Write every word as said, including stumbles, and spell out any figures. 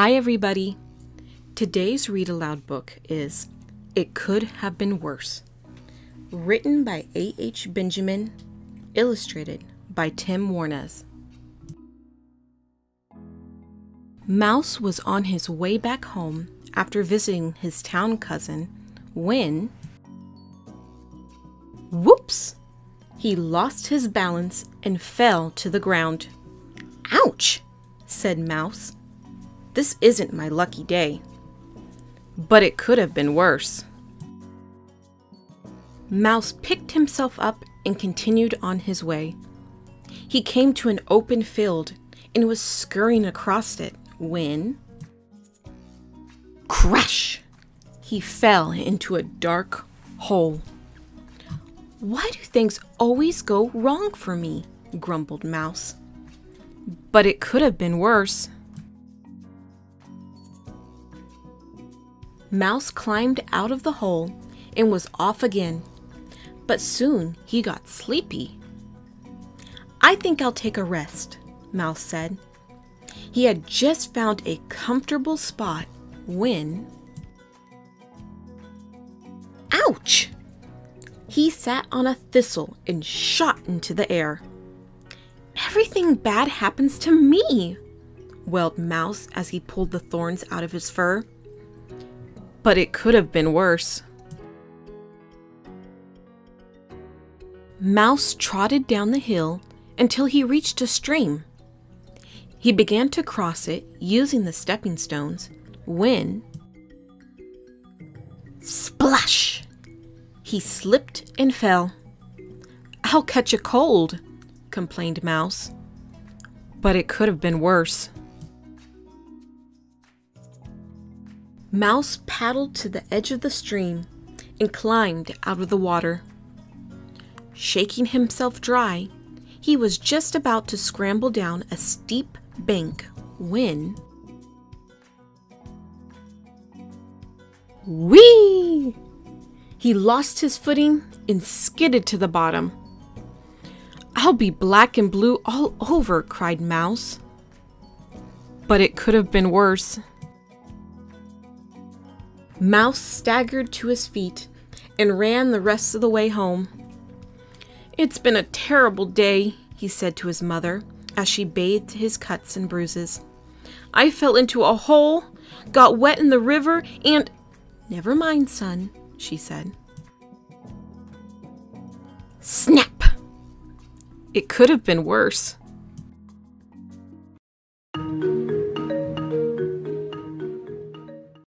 Hi everybody! Today's read aloud book is It Could Have Been Worse, written by A. H. Benjamin, illustrated by Tim Warnes. Mouse was on his way back home after visiting his town cousin when, whoops, he lost his balance and fell to the ground. Ouch, said Mouse. This isn't my lucky day. But it could have been worse. Mouse picked himself up and continued on his way. He came to an open field and was scurrying across it when, crash! He fell into a dark hole. Why do things always go wrong for me? Grumbled Mouse. But it could have been worse. Mouse climbed out of the hole and was off again, but soon he got sleepy. I think I'll take a rest, Mouse said. He had just found a comfortable spot when, ouch! He sat on a thistle and shot into the air. Everything bad happens to me, wailed Mouse as he pulled the thorns out of his fur. But it could have been worse. Mouse trotted down the hill until he reached a stream. He began to cross it using the stepping stones when, splash! He slipped and fell. I'll catch a cold, complained Mouse. But it could have been worse. Mouse paddled to the edge of the stream and climbed out of the water. Shaking himself dry, he was just about to scramble down a steep bank when, whee! He lost his footing and skidded to the bottom. I'll be black and blue all over, cried Mouse. But it could have been worse. Mouse staggered to his feet and ran the rest of the way home. It's been a terrible day, he said to his mother as she bathed his cuts and bruises. I fell into a hole, got wet in the river, and... Never mind, son, she said. Snap! It could have been worse.